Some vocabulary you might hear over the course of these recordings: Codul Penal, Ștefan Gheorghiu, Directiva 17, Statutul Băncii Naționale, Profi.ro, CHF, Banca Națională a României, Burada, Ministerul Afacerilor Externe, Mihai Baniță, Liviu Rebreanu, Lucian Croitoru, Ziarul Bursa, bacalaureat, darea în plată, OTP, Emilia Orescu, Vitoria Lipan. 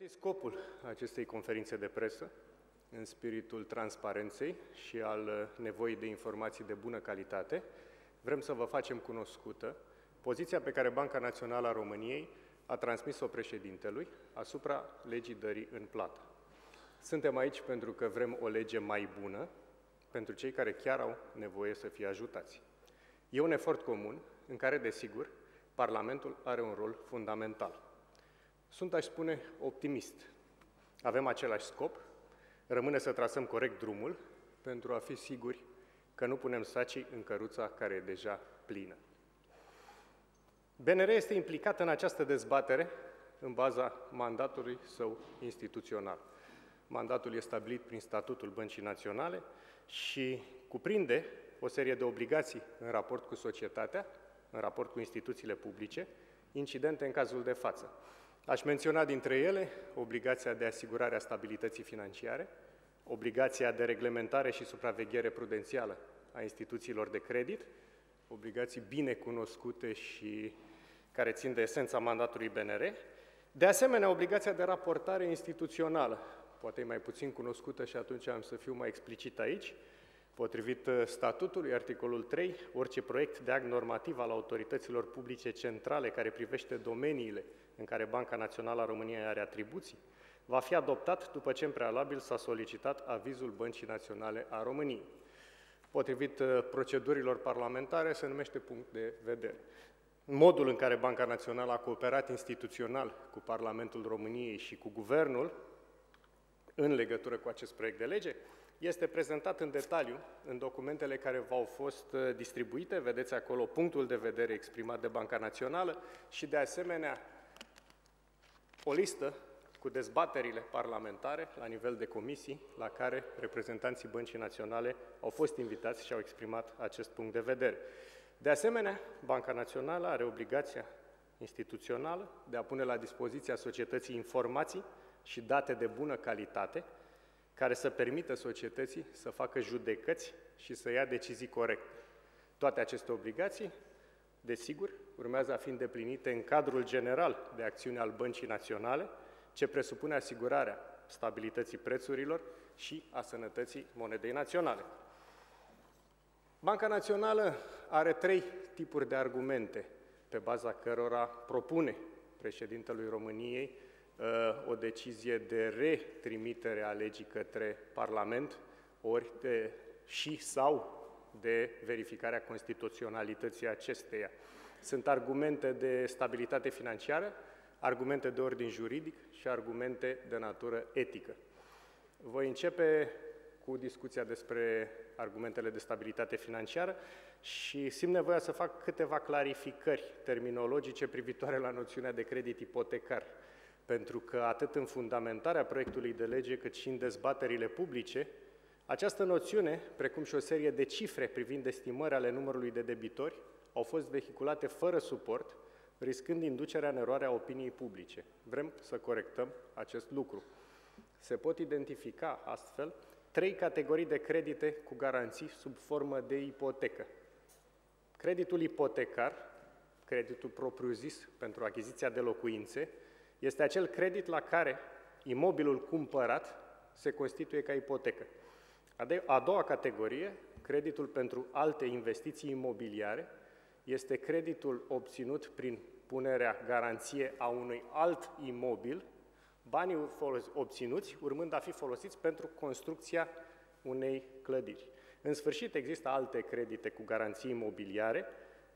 Care este scopul acestei conferințe de presă în spiritul transparenței și al nevoii de informații de bună calitate? Vrem să vă facem cunoscută poziția pe care Banca Națională a României a transmis-o președintelui asupra legii dării în plată. Suntem aici pentru că vrem o lege mai bună pentru cei care chiar au nevoie să fie ajutați. E un efort comun în care, desigur, Parlamentul are un rol fundamental. Sunt, aș spune, optimist. Avem același scop, rămâne să trasăm corect drumul pentru a fi siguri că nu punem sacii în căruța care e deja plină. BNR este implicat în această dezbatere în baza mandatului său instituțional. Mandatul este stabilit prin Statutul Băncii Naționale și cuprinde o serie de obligații în raport cu societatea, în raport cu instituțiile publice, incidente în cazul de față. Aș menționa dintre ele obligația de asigurare a stabilității financiare, obligația de reglementare și supraveghere prudențială a instituțiilor de credit, obligații bine cunoscute și care țin de esența mandatului BNR, de asemenea obligația de raportare instituțională, poate mai puțin cunoscută și atunci am să fiu mai explicit aici. Potrivit statutului, articolul 3, orice proiect de act normativ al autorităților publice centrale care privește domeniile în care Banca Națională a României are atribuții, va fi adoptat după ce în prealabil s-a solicitat avizul Băncii Naționale a României. Potrivit procedurilor parlamentare, se numește punct de vedere. Modul în care Banca Națională a cooperat instituțional cu Parlamentul României și cu Guvernul în legătură cu acest proiect de lege este prezentat în detaliu în documentele care v-au fost distribuite. Vedeți acolo punctul de vedere exprimat de Banca Națională și, de asemenea, o listă cu dezbaterile parlamentare la nivel de comisii la care reprezentanții Băncii Naționale au fost invitați și au exprimat acest punct de vedere. De asemenea, Banca Națională are obligația instituțională de a pune la dispoziția societății informații și date de bună calitate care să permită societății să facă judecăți și să ia decizii corecte. Toate aceste obligații, desigur, urmează a fi îndeplinite în cadrul general de acțiune al Băncii Naționale, ce presupune asigurarea stabilității prețurilor și a sănătății monedei naționale. Banca Națională are trei tipuri de argumente pe baza cărora propune președintelui României o decizie de retrimitere a legii către Parlament ori de și sau de verificarea constituționalității acesteia. Sunt argumente de stabilitate financiară, argumente de ordin juridic și argumente de natură etică. Voi începe cu discuția despre argumentele de stabilitate financiară și simt nevoia să fac câteva clarificări terminologice privitoare la noțiunea de credit ipotecar, pentru că atât în fundamentarea proiectului de lege, cât și în dezbaterile publice, această noțiune, precum și o serie de cifre privind estimări ale numărului de debitori, au fost vehiculate fără suport, riscând inducerea în eroare a opiniei publice. Vrem să corectăm acest lucru. Se pot identifica, astfel, trei categorii de credite cu garanții sub formă de ipotecă. Creditul ipotecar, creditul propriu-zis pentru achiziția de locuințe, este acel credit la care imobilul cumpărat se constituie ca ipotecă. A doua categorie, creditul pentru alte investiții imobiliare, este creditul obținut prin punerea garanție a unui alt imobil, banii obținuți urmând a fi folosiți pentru construcția unei clădiri. În sfârșit, există alte credite cu garanții imobiliare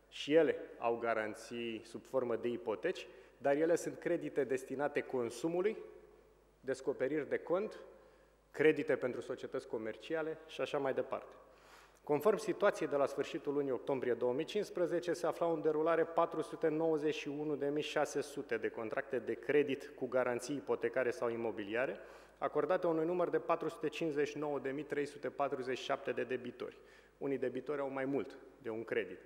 și ele au garanții sub formă de ipoteci, dar ele sunt credite destinate consumului, descoperiri de cont, credite pentru societăți comerciale și așa mai departe. Conform situației de la sfârșitul lunii octombrie 2015, se aflau în derulare 491.600 de contracte de credit cu garanții ipotecare sau imobiliare, acordate unui număr de 459.347 de debitori. Unii debitori au mai mult de un credit.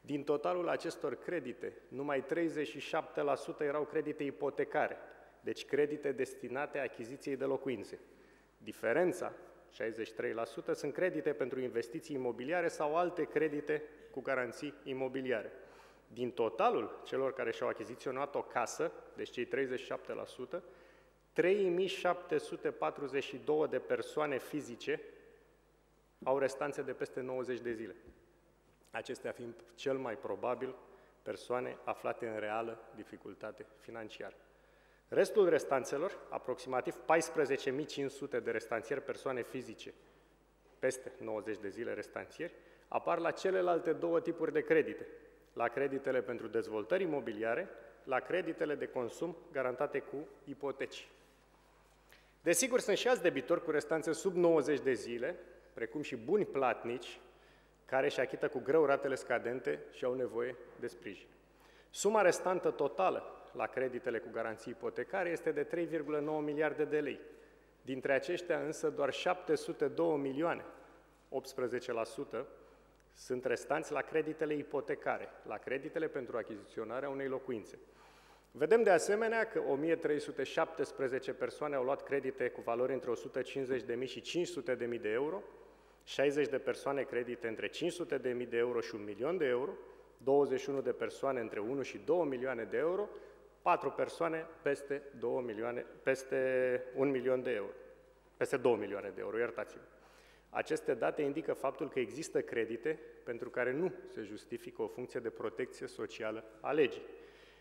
Din totalul acestor credite, numai 37% erau credite ipotecare, deci credite destinate achiziției de locuințe. Diferența, 63%, sunt credite pentru investiții imobiliare sau alte credite cu garanții imobiliare. Din totalul celor care și-au achiziționat o casă, deci cei 37%, 3.742 de persoane fizice au restanțe de peste 90 de zile, acestea fiind cel mai probabil persoane aflate în reală dificultate financiară. Restul restanțelor, aproximativ 14.500 de restanțieri persoane fizice, peste 90 de zile restanțieri, apar la celelalte două tipuri de credite, la creditele pentru dezvoltări imobiliare, la creditele de consum garantate cu ipoteci. Desigur, sunt și alți debitori cu restanțe sub 90 de zile, precum și buni platnici, care își achită cu greu ratele scadente și au nevoie de sprijin. Suma restantă totală la creditele cu garanții ipotecare este de 3,9 miliarde de lei. Dintre aceștia însă doar 702 milioane, 18%, sunt restanți la creditele ipotecare, la creditele pentru achiziționarea unei locuințe. Vedem de asemenea că 1317 persoane au luat credite cu valori între 150.000 și 500.000 de euro, 60 de persoane credite între 500.000 de euro și 1 milion de euro, 21 de persoane între 1 și 2 milioane de euro, 4 persoane peste 2 milioane de euro, iertați-mă. Aceste date indică faptul că există credite pentru care nu se justifică o funcție de protecție socială a legii.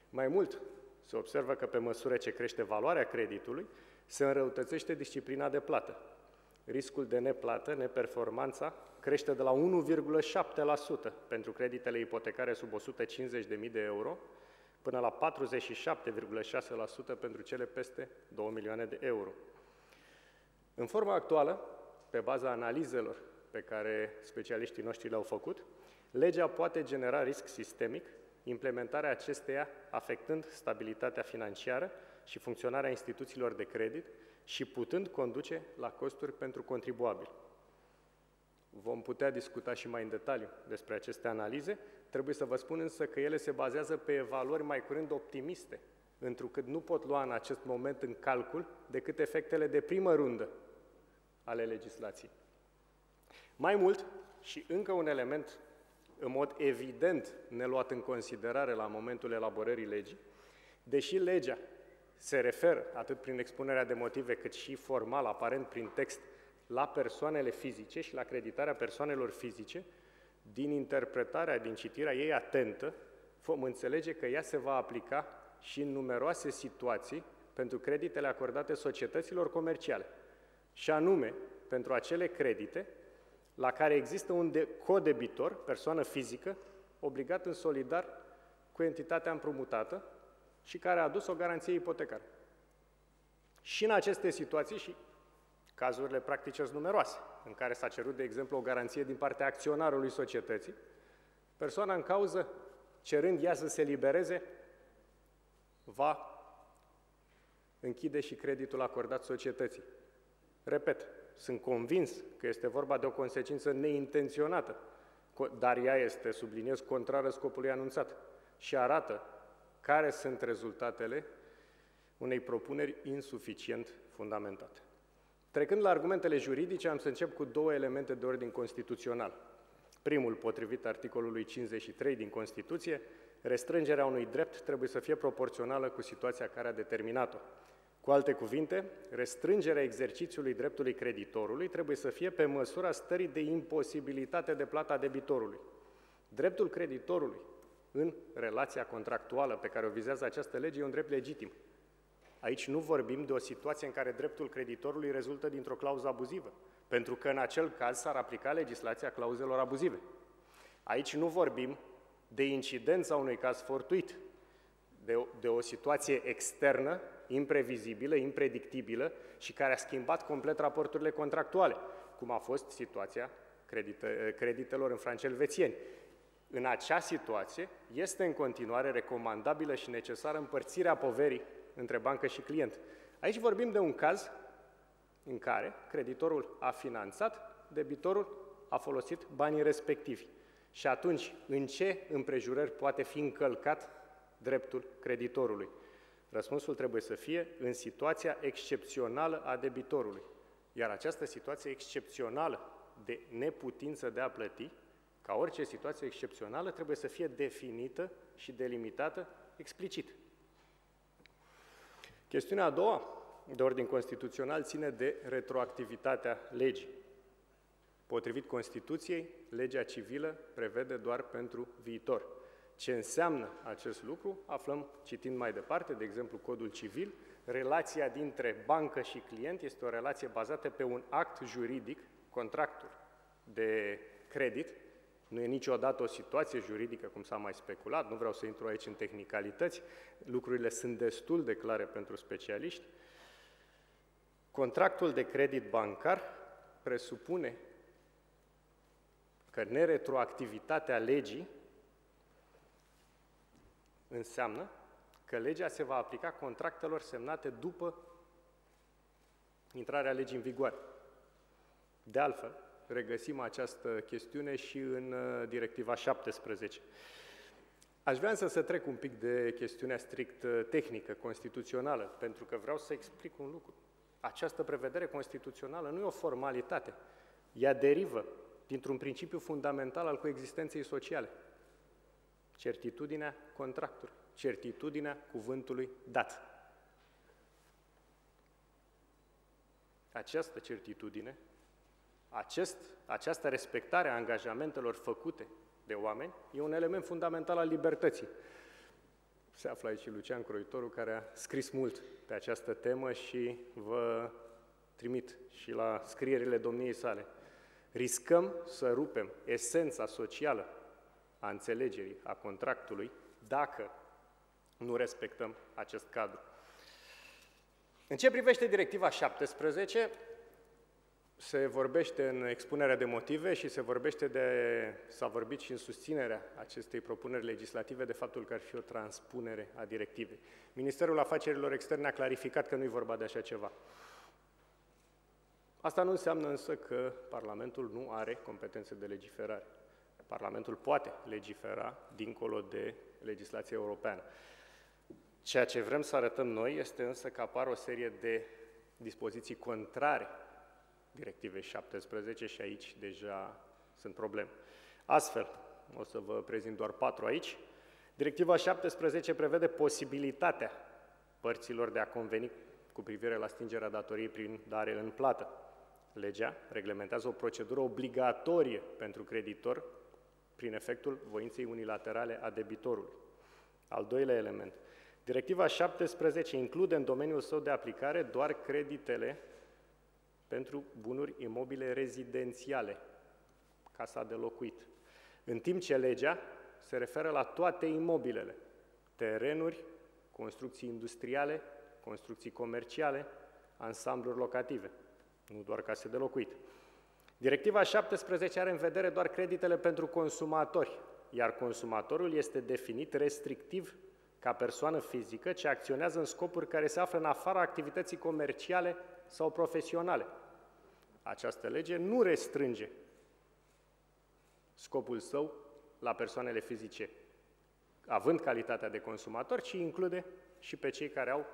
Mai mult, se observă că pe măsură ce crește valoarea creditului, se înrăutățește disciplina de plată. Riscul de neplată, neperformanța, crește de la 1,7% pentru creditele ipotecare sub 150.000 de euro, până la 47,6% pentru cele peste 2 milioane de euro. În forma actuală, pe baza analizelor pe care specialiștii noștri le-au făcut, legea poate genera risc sistemic, implementarea acesteia afectând stabilitatea financiară și funcționarea instituțiilor de credit și putând conduce la costuri pentru contribuabili. Vom putea discuta și mai în detaliu despre aceste analize, trebuie să vă spun însă că ele se bazează pe evaluări mai curând optimiste, întrucât nu pot lua în acest moment în calcul decât efectele de primă rundă ale legislației. Mai mult, și încă un element în mod evident neluat în considerare la momentul elaborării legii, deși legea se referă atât prin expunerea de motive cât și formal, aparent prin text, la persoanele fizice și la creditarea persoanelor fizice, din interpretarea, din citirea ei atentă, vom înțelege că ea se va aplica și în numeroase situații pentru creditele acordate societăților comerciale, și anume pentru acele credite la care există un codebitor, persoană fizică, obligat în solidar cu entitatea împrumutată și care a adus o garanție ipotecară. Și în aceste situații, și cazurile practice sunt numeroase, în care s-a cerut, de exemplu, o garanție din partea acționarului societății, persoana în cauză, cerând ea să se libereze, va închide și creditul acordat societății. Repet, sunt convins că este vorba de o consecință neintenționată, dar ea este, subliniez, contrară scopului anunțat și arată care sunt rezultatele unei propuneri insuficient fundamentate. Trecând la argumentele juridice, am să încep cu două elemente de ordin constituțional. Primul, potrivit articolului 53 din Constituție, restrângerea unui drept trebuie să fie proporțională cu situația care a determinat-o. Cu alte cuvinte, restrângerea exercițiului dreptului creditorului trebuie să fie pe măsura stării de imposibilitate de plată a debitorului. Dreptul creditorului în relația contractuală pe care o vizează această lege e un drept legitim. Aici nu vorbim de o situație în care dreptul creditorului rezultă dintr-o clauză abuzivă, pentru că în acel caz s-ar aplica legislația clauzelor abuzive. Aici nu vorbim de incidența unui caz fortuit, de o situație externă, imprevizibilă, impredictibilă și care a schimbat complet raporturile contractuale, cum a fost situația creditelor în franci elvețieni. În acea situație este în continuare recomandabilă și necesară împărțirea poverii între bancă și client. Aici vorbim de un caz în care creditorul a finanțat, debitorul a folosit banii respectivi. Și atunci, în ce împrejurări poate fi încălcat dreptul creditorului? Răspunsul trebuie să fie în situația excepțională a debitorului. Iar această situație excepțională de neputință de a plăti, ca orice situație excepțională, trebuie să fie definită și delimitată explicit. Chestiunea a doua de ordin constituțional ține de retroactivitatea legii. Potrivit Constituției, legea civilă prevede doar pentru viitor. Ce înseamnă acest lucru aflăm citind mai departe, de exemplu, Codul Civil. Relația dintre bancă și client este o relație bazată pe un act juridic, contractul de credit. Nu e niciodată o situație juridică, cum s-a mai speculat, nu vreau să intru aici în tehnicalități, lucrurile sunt destul de clare pentru specialiști. Contractul de credit bancar presupune că neretroactivitatea legii înseamnă că legea se va aplica contractelor semnate după intrarea legii în vigoare. De altfel, regăsim această chestiune și în Directiva 17. Aș vrea însă să trec un pic de chestiunea strict tehnică, constituțională, pentru că vreau să explic un lucru. Această prevedere constituțională nu e o formalitate. Ea derivă dintr-un principiu fundamental al coexistenței sociale. Certitudinea contractului, certitudinea cuvântului dat. Această certitudine, această respectare a angajamentelor făcute de oameni e un element fundamental al libertății. Se află aici Lucian Croitoru, care a scris mult pe această temă și vă trimit și la scrierile domniei sale. Riscăm să rupem esența socială a înțelegerii, a contractului, dacă nu respectăm acest cadru. În ce privește Directiva 17, se vorbește în expunerea de motive și s-a vorbit și în susținerea acestei propuneri legislative de faptul că ar fi o transpunere a directivei. Ministerul Afacerilor Externe a clarificat că nu e vorba de așa ceva. Asta nu înseamnă însă că Parlamentul nu are competențe de legiferare. Parlamentul poate legifera dincolo de legislația europeană. Ceea ce vrem să arătăm noi este însă că apar o serie de dispoziții contrare Directivei 17 și aici deja sunt probleme. Astfel, o să vă prezint doar 4 aici. Directiva 17 prevede posibilitatea părților de a conveni cu privire la stingerea datoriei prin dare în plată. Legea reglementează o procedură obligatorie pentru creditor prin efectul voinței unilaterale a debitorului. Al doilea element. Directiva 17 include în domeniul său de aplicare doar creditele pentru bunuri imobile rezidențiale, casa de locuit, în timp ce legea se referă la toate imobilele, terenuri, construcții industriale, construcții comerciale, ansambluri locative, nu doar case de locuit. Directiva 17 are în vedere doar creditele pentru consumatori, iar consumatorul este definit restrictiv ca persoană fizică ce acționează în scopuri care se află în afara activității comerciale sau profesionale. Această lege nu restrânge scopul său la persoanele fizice, având calitatea de consumator, ci include și pe cei care au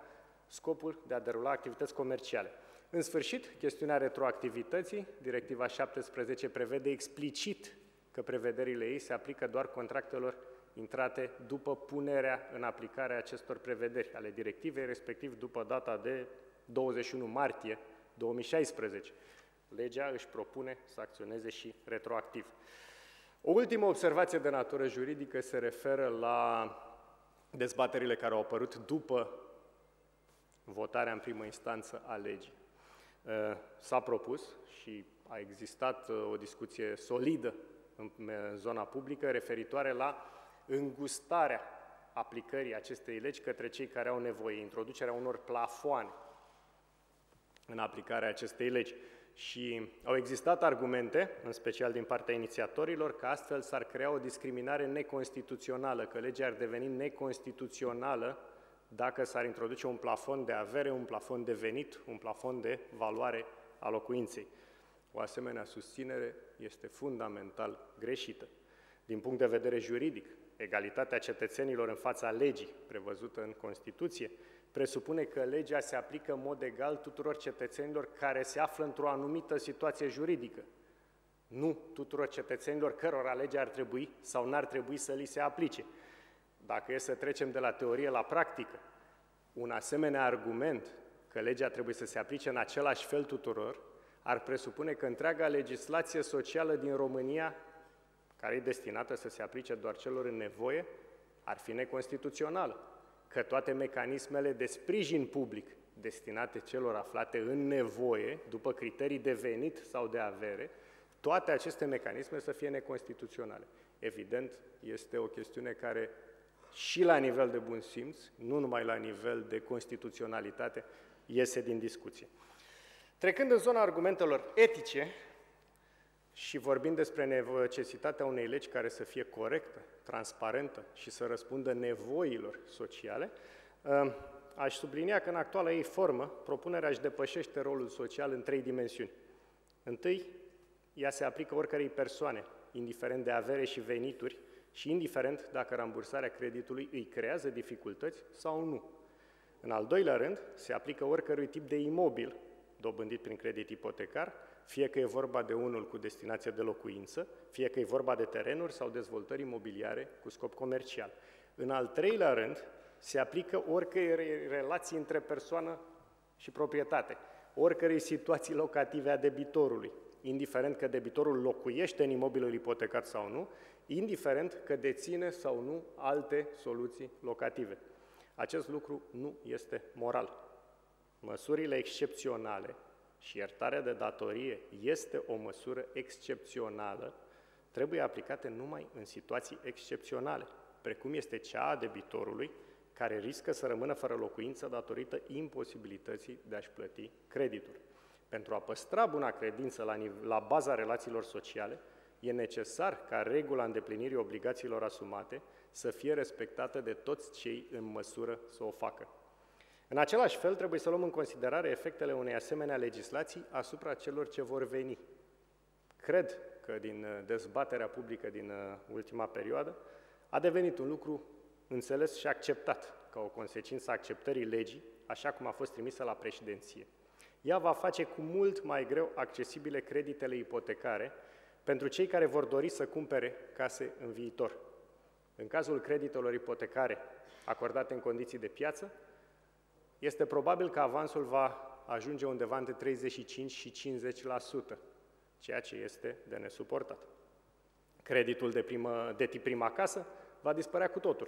scopul de a derula activități comerciale. În sfârșit, chestiunea retroactivității, Directiva 17 prevede explicit că prevederile ei se aplică doar contractelor intrate după punerea în aplicare a acestor prevederi ale directivei, respectiv după data de 21 martie 2016. Legea își propune să acționeze și retroactiv. O ultimă observație de natură juridică se referă la dezbaterile care au apărut după votarea în primă instanță a legii. S-a propus și a existat o discuție solidă în zona publică referitoare la îngustarea aplicării acestei legi către cei care au nevoie, introducerea unor plafoane în aplicarea acestei legi. Și au existat argumente, în special din partea inițiatorilor, că astfel s-ar crea o discriminare neconstituțională, că legea ar deveni neconstituțională dacă s-ar introduce un plafon de avere, un plafon de venit, un plafon de valoare a locuinței. O asemenea susținere este fundamental greșită. Din punct de vedere juridic, egalitatea cetățenilor în fața legii prevăzută în Constituție presupune că legea se aplică în mod egal tuturor cetățenilor care se află într-o anumită situație juridică, nu tuturor cetățenilor cărora legea ar trebui sau n-ar trebui să li se aplice. Dacă e să trecem de la teorie la practică, un asemenea argument că legea trebuie să se aplice în același fel tuturor, ar presupune că întreaga legislație socială din România, care e destinată să se aplice doar celor în nevoie, ar fi neconstituțională, că toate mecanismele de sprijin public destinate celor aflate în nevoie, după criterii de venit sau de avere, toate aceste mecanisme să fie neconstituționale. Evident, este o chestiune care și la nivel de bun simț, nu numai la nivel de constituționalitate, iese din discuție. Trecând în zona argumentelor etice și vorbind despre necesitatea unei legi care să fie corectă, transparentă și să răspundă nevoilor sociale, aș sublinia că în actuala ei formă, propunerea își depășește rolul social în trei dimensiuni. Întâi, ea se aplică oricărei persoane, indiferent de avere și venituri, și indiferent dacă rambursarea creditului îi creează dificultăți sau nu. În al doilea rând, se aplică oricărui tip de imobil dobândit prin credit ipotecar, fie că e vorba de unul cu destinație de locuință, fie că e vorba de terenuri sau dezvoltări imobiliare cu scop comercial. În al treilea rând, se aplică oricărei relații între persoană și proprietate, oricărei situații locative a debitorului, indiferent că debitorul locuiește în imobilul ipotecat sau nu, indiferent că deține sau nu alte soluții locative. Acest lucru nu este moral. Măsurile excepționale și iertarea de datorie este o măsură excepțională, trebuie aplicate numai în situații excepționale, precum este cea a debitorului care riscă să rămână fără locuință datorită imposibilității de a-și plăti creditul. Pentru a păstra buna credință la baza relațiilor sociale, e necesar ca regula îndeplinirii obligațiilor asumate să fie respectată de toți cei în măsură să o facă. În același fel, trebuie să luăm în considerare efectele unei asemenea legislații asupra celor ce vor veni. Cred că din dezbaterea publică din ultima perioadă a devenit un lucru înțeles și acceptat ca o consecință a acceptării legii, așa cum a fost trimisă la președinție. Ea va face cu mult mai greu accesibile creditele ipotecare pentru cei care vor dori să cumpere case în viitor. În cazul creditelor ipotecare acordate în condiții de piață, este probabil că avansul va ajunge undeva între 35 și 50%, ceea ce este de nesuportat. Creditul de tip prima casă va dispărea cu totul,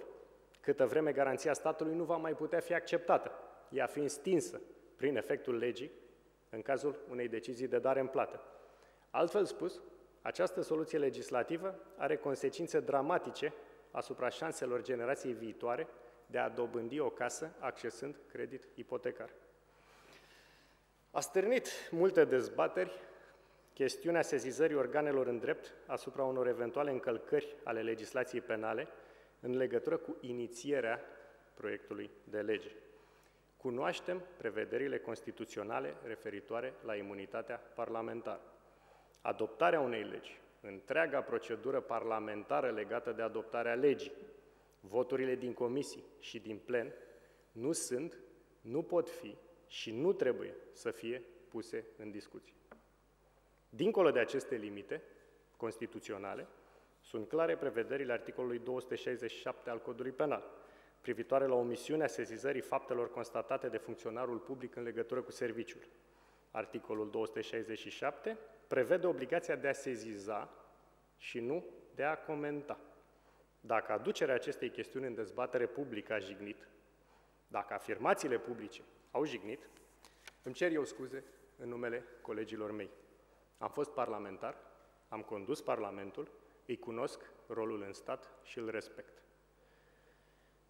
câtă vreme garanția statului nu va mai putea fi acceptată, ea fiind stinsă prin efectul legii în cazul unei decizii de dare în plată. Altfel spus, această soluție legislativă are consecințe dramatice asupra șanselor generației viitoare de a dobândi o casă accesând credit ipotecar. A stârnit multe dezbateri chestiunea sesizării organelor în drept asupra unor eventuale încălcări ale legislației penale în legătură cu inițierea proiectului de lege. Cunoaștem prevederile constituționale referitoare la imunitatea parlamentară. Adoptarea unei legi, întreaga procedură parlamentară legată de adoptarea legii, voturile din comisii și din plen nu sunt, nu pot fi și nu trebuie să fie puse în discuție. Dincolo de aceste limite constituționale, sunt clare prevederile articolului 267 al Codului Penal, privitoare la omisiunea sesizării faptelor constatate de funcționarul public în legătură cu serviciul. Articolul 267 prevede obligația de a seziza și nu de a comenta. Dacă aducerea acestei chestiuni în dezbatere publică a jignit, dacă afirmațiile publice au jignit, îmi cer eu scuze în numele colegilor mei. Am fost parlamentar, am condus Parlamentul, îi cunosc rolul în stat și îl respect.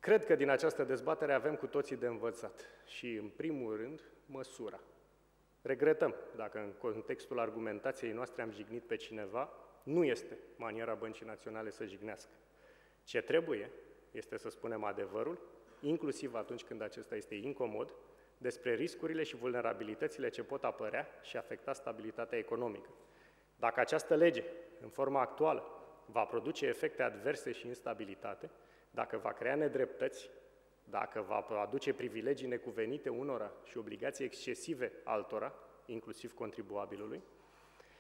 Cred că din această dezbatere avem cu toții de învățat și, în primul rând, măsura. Regretăm dacă în contextul argumentației noastre am jignit pe cineva, nu este maniera Băncii Naționale să jignească. Ce trebuie este să spunem adevărul, inclusiv atunci când acesta este incomod, despre riscurile și vulnerabilitățile ce pot apărea și afecta stabilitatea economică. Dacă această lege, în forma actuală, va produce efecte adverse și instabilitate, dacă va crea nedreptăți, dacă va aduce privilegii necuvenite unora și obligații excesive altora, inclusiv contribuabilului,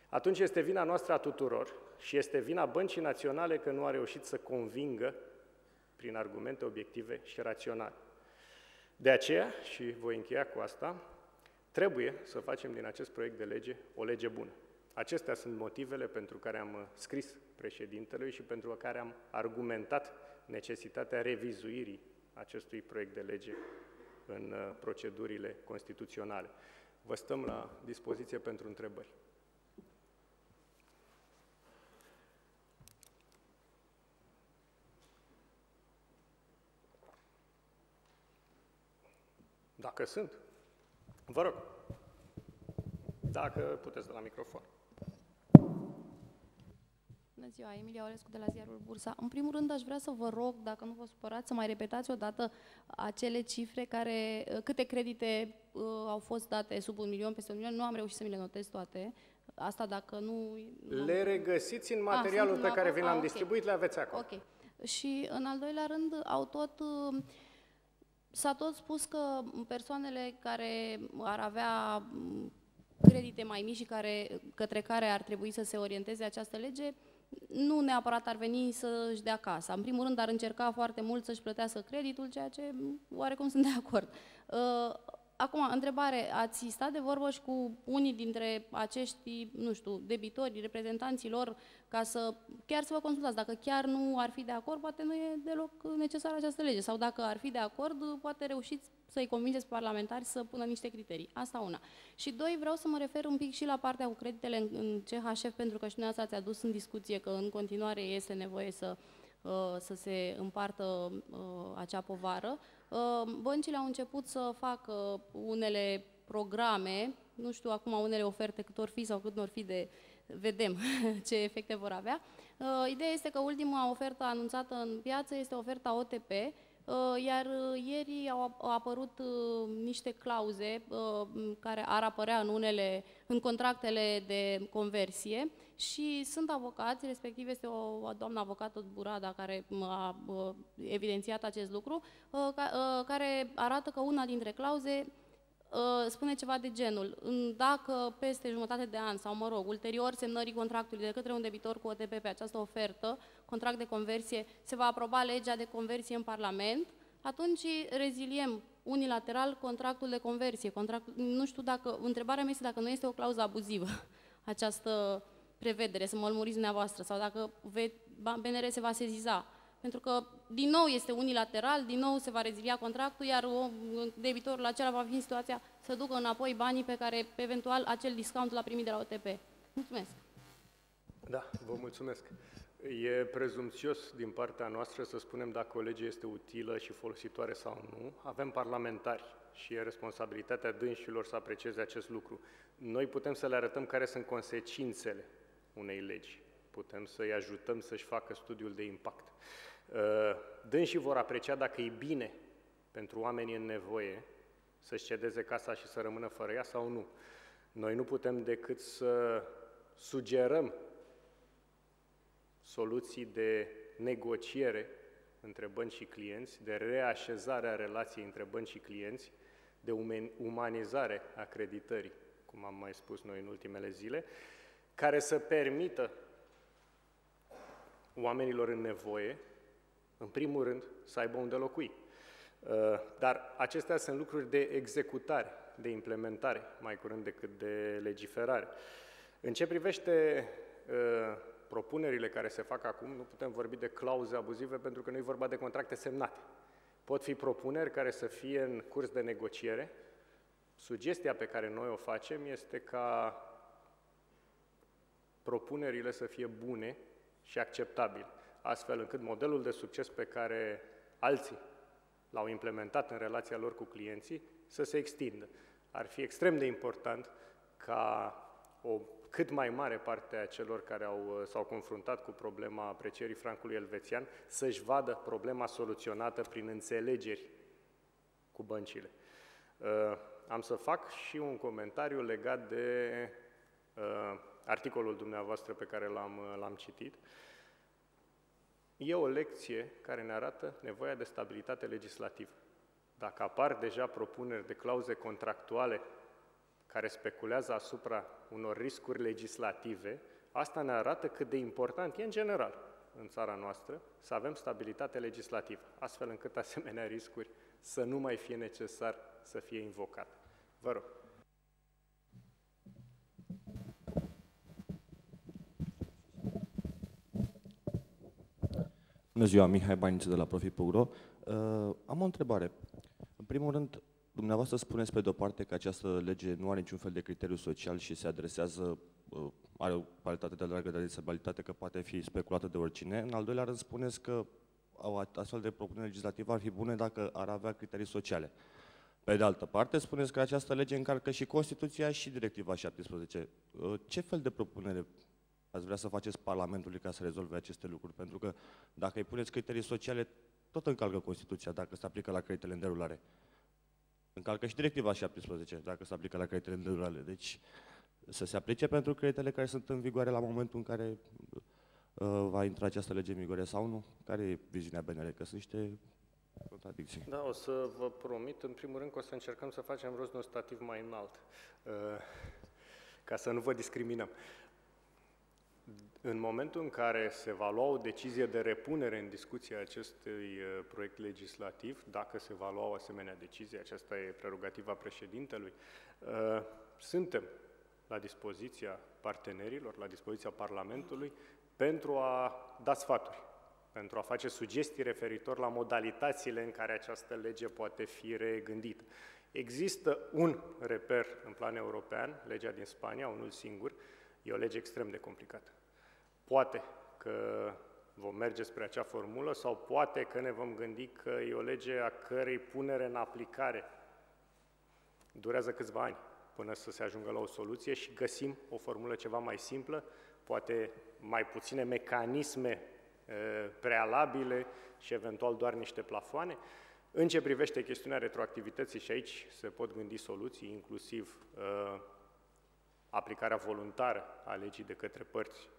atunci este vina noastră a tuturor și este vina Băncii Naționale că nu a reușit să convingă prin argumente obiective și raționale. De aceea, și voi încheia cu asta, Trebuie să facem din acest proiect de lege o lege bună. Acestea sunt motivele pentru care am scris președintelui și pentru care am argumentat necesitatea revizuirii acestui proiect de lege în procedurile constituționale. Vă stăm la dispoziție pentru întrebări. Dacă sunt, vă rog, dacă puteți de la microfon. Bună ziua, Emilia Orescu de la Ziarul Bursa. În primul rând aș vrea să vă rog, dacă nu vă supărați, să mai repetați odată acele cifre care, câte credite au fost date sub 1 milion, peste 1 milion, nu am reușit să mi le notez toate. Asta dacă nu... Le regăsiți în materialul pe care vi l-am distribuit, le aveți acolo. Ok. Și în al doilea rând s-a tot spus că persoanele care ar avea credite mai mici și către care ar trebui să se orienteze această lege, nu neapărat ar veni să-și dea casa. În primul rând ar încerca foarte mult să-și plătească creditul, ceea ce oarecum sunt de acord. Acum, întrebare, ați stat de vorbă și cu unii dintre acești, nu știu, debitori, reprezentanții lor, ca să chiar să vă consultați? Dacă chiar nu ar fi de acord, poate nu e deloc necesară această lege. Sau dacă ar fi de acord, poate reușiți să-i convingeți parlamentari să pună niște criterii. Asta una. Și doi, vreau să mă refer un pic și la partea cu creditele în CHF, pentru că și dumneavoastră ați adus în discuție că în continuare este nevoie să se împartă acea povară. Băncile au început să facă unele programe, nu știu acum unele oferte cât or fi sau cât nu or fi, de vedem ce efecte vor avea. Ideea este că ultima ofertă anunțată în piață este oferta OTP, iar ieri au apărut niște clauze care ar apărea în contractele de conversie și sunt avocați, respectiv este o doamnă avocată Burada care a evidențiat acest lucru, care arată că una dintre clauze spune ceva de genul: dacă peste jumătate de an sau, mă rog, ulterior semnării contractului de către un debitor cu OTP pe această ofertă, contract de conversie, se va aproba legea de conversie în Parlament, atunci reziliem unilateral contractul de conversie. Nu știu dacă, întrebarea mea este dacă nu este o clauză abuzivă această prevedere, să mă lămuriți dumneavoastră, sau dacă BNR se va seziza. Pentru că din nou este unilateral, din nou se va rezilia contractul, iar debitorul acela va fi în situația să ducă înapoi banii pe care eventual acel discount l-a primit de la OTP. Mulțumesc! Da, vă mulțumesc! E prezumțios din partea noastră să spunem dacă o lege este utilă și folositoare sau nu. Avem parlamentari și e responsabilitatea dânșilor să aprecieze acest lucru. Noi putem să le arătăm care sunt consecințele unei legi. Putem să-i ajutăm să-și facă studiul de impact. Dânșii vor aprecia dacă e bine pentru oamenii în nevoie să-și cedeze casa și să rămână fără ea sau nu. Noi nu putem decât să sugerăm soluții de negociere între bănci și clienți, de reașezare a relației între bănci și clienți, de umanizare a creditării, cum am mai spus noi în ultimele zile, care să permită oamenilor în nevoie, în primul rând, să aibă unde locui. Dar acestea sunt lucruri de executare, de implementare, mai curând decât de legiferare. În ce privește propunerile care se fac acum, nu putem vorbi de clauze abuzive pentru că nu e vorba de contracte semnate. Pot fi propuneri care să fie în curs de negociere. Sugestia pe care noi o facem este ca propunerile să fie bune și acceptabile, astfel încât modelul de succes pe care alții l-au implementat în relația lor cu clienții să se extindă. Ar fi extrem de important ca o cât mai mare parte a celor care s-au confruntat cu problema aprecierii francului elvețian să-și vadă problema soluționată prin înțelegeri cu băncile. Am să fac și un comentariu legat de articolul dumneavoastră pe care l-am citit. E o lecție care ne arată nevoia de stabilitate legislativă. Dacă apar deja propuneri de clauze contractuale care speculează asupra unor riscuri legislative, asta ne arată cât de important e în general în țara noastră să avem stabilitate legislativă, astfel încât asemenea riscuri să nu mai fie necesar să fie invocate. Vă rog. Bună ziua, Mihai Baniță de la Profi.ro. Am o întrebare. În primul rând, dumneavoastră spuneți pe de-o parte că această lege nu are niciun fel de criteriu social și se adresează, are o paletate de largă de adresabilitate, că poate fi speculată de oricine. În al doilea rând, spuneți că astfel de propuneri legislative ar fi bune dacă ar avea criterii sociale. Pe de altă parte, spuneți că această lege încalcă și Constituția și Directiva 17. Ce fel de propunere ați vrea să faceți Parlamentului ca să rezolve aceste lucruri? Pentru că dacă îi puneți criterii sociale, tot încalcă Constituția dacă se aplică la creditele în derulare. Încalcă și Directiva 17 dacă se aplică la creditele în derulare. Deci să se aplice pentru creditele care sunt în vigoare la momentul în care va intra această lege în vigoare sau nu? Care e viziunea BNR? Că sunt niște contradicții. Da, o să vă promit, în primul rând, că o să încercăm să facem rost de un stativ mai înalt, ca să nu vă discriminăm. În momentul în care se va lua o decizie de repunere în discuție a acestui proiect legislativ, dacă se va lua o asemenea decizie, aceasta e prerogativa președintelui, suntem la dispoziția partenerilor, la dispoziția Parlamentului, pentru a da sfaturi, pentru a face sugestii referitor la modalitățile în care această lege poate fi regândită. Există un reper în plan european, legea din Spania, unul singur, e o lege extrem de complicată. Poate că vom merge spre acea formulă sau poate că ne vom gândi că e o lege a cărei punere în aplicare durează câțiva ani până să se ajungă la o soluție și găsim o formulă ceva mai simplă, poate mai puține mecanisme prealabile și eventual doar niște plafoane. În ce privește chestiunea retroactivității, și aici se pot gândi soluții, inclusiv aplicarea voluntară a legii de către părți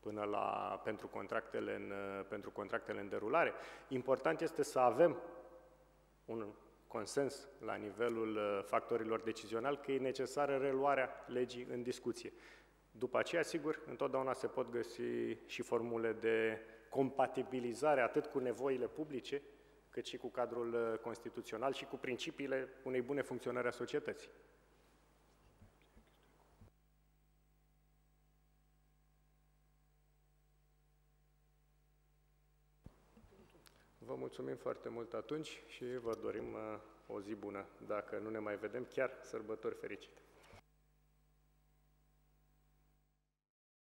până la, pentru contractele în derulare. Important este să avem un consens la nivelul factorilor decizionali că e necesară reluarea legii în discuție. După aceea, sigur, întotdeauna se pot găsi și formule de compatibilizare atât cu nevoile publice, cât și cu cadrul constituțional și cu principiile unei bune funcționări a societății. Vă mulțumim foarte mult atunci și vă dorim o zi bună. Dacă nu ne mai vedem, chiar sărbători fericite!